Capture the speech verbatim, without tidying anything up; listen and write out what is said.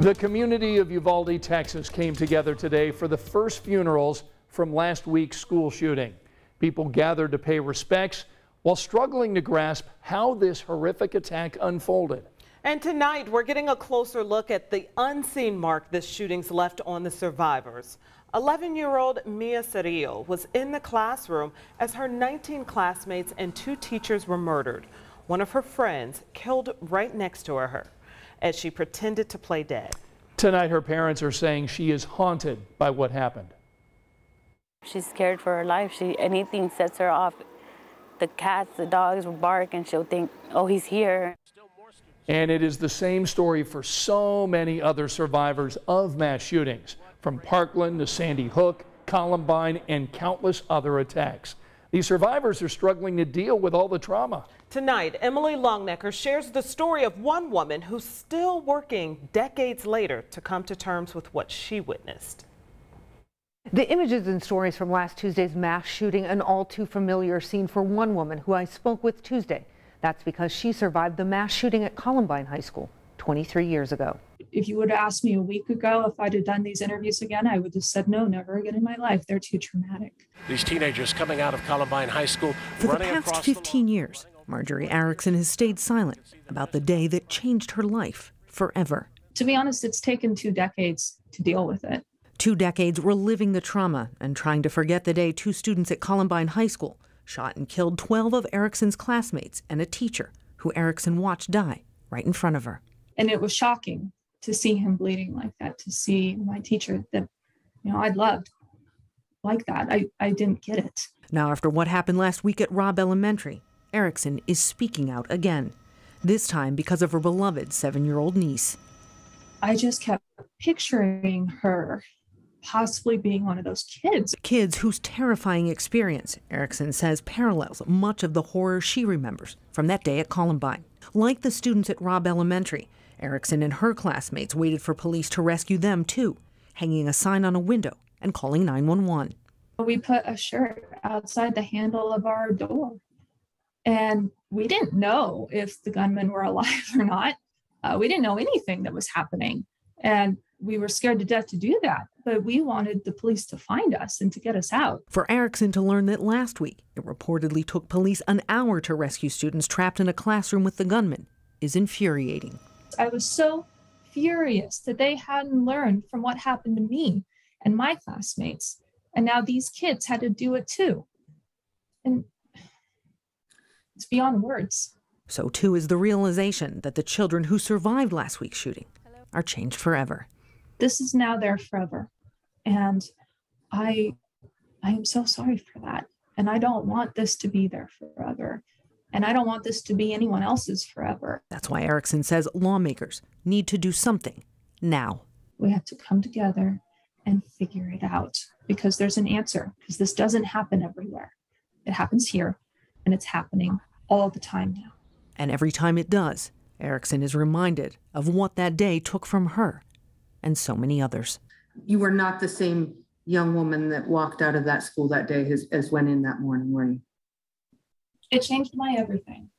The community of Uvalde, Texas came together today for the first funerals from last week's school shooting. People gathered to pay respects while struggling to grasp how this horrific attack unfolded. And tonight we're getting a closer look at the unseen mark this shooting's left on the survivors. eleven-year-old Mia Cerillo was in the classroom as her nineteen classmates and two teachers were murdered. One of her friends killed right next to her as she pretended to play dead. Tonight her parents are saying she is haunted by what happened. She's scared for her life. She, anything sets her off. The cats, the dogs will bark and she'll think, oh, he's here. And it is the same story for so many other survivors of mass shootings, from Parkland to Sandy Hook, Columbine, and countless other attacks. These survivors are struggling to deal with all the trauma. Tonight, Emily Longnecker shares the story of one woman who's still working decades later to come to terms with what she witnessed. The images and stories from last Tuesday's mass shooting, an all too familiar scene for one woman who I spoke with Tuesday. That's because she survived the mass shooting at Columbine High School twenty-three years ago. If you would have asked me a week ago if I'd have done these interviews again, I would have said, no, never again in my life. They're too traumatic. These teenagers coming out of Columbine High School. For the past fifteen years, Marjorie Erickson has stayed silent about the day that changed her life forever. To be honest, it's taken two decades to deal with it. Two decades reliving the trauma and trying to forget the day two students at Columbine High School shot and killed twelve of Erickson's classmates and a teacher who Erickson watched die right in front of her. And it was shocking to see him bleeding like that, to see my teacher that, you know, I loved like that. I, I didn't get it. Now, after what happened last week at Robb Elementary, Erickson is speaking out again, this time because of her beloved seven-year-old niece. I just kept picturing her possibly being one of those kids. Kids whose terrifying experience, Erickson says, parallels much of the horror she remembers from that day at Columbine. Like the students at Robb Elementary, Erickson and her classmates waited for police to rescue them too, hanging a sign on a window and calling nine one one. We put a shirt outside the handle of our door, and we didn't know if the gunmen were alive or not. Uh, we didn't know anything that was happening, and we were scared to death to do that, but we wanted the police to find us and to get us out. For Erickson to learn that last week, it reportedly took police an hour to rescue students trapped in a classroom with the gunman, is infuriating. I was so furious that they hadn't learned from what happened to me and my classmates, and now these kids had to do it too. And it's beyond words. So too is the realization that the children who survived last week's shooting are changed forever. This is now there forever, and I, I am so sorry for that, and I don't want this to be there forever, and I don't want this to be anyone else's forever. That's why Erickson says lawmakers need to do something now. We have to come together and figure it out, because there's an answer, because this doesn't happen everywhere. It happens here, and it's happening all the time now. And every time it does, Erickson is reminded of what that day took from her and so many others. You were not the same young woman that walked out of that school that day as, as went in that morning, were you? It changed my everything.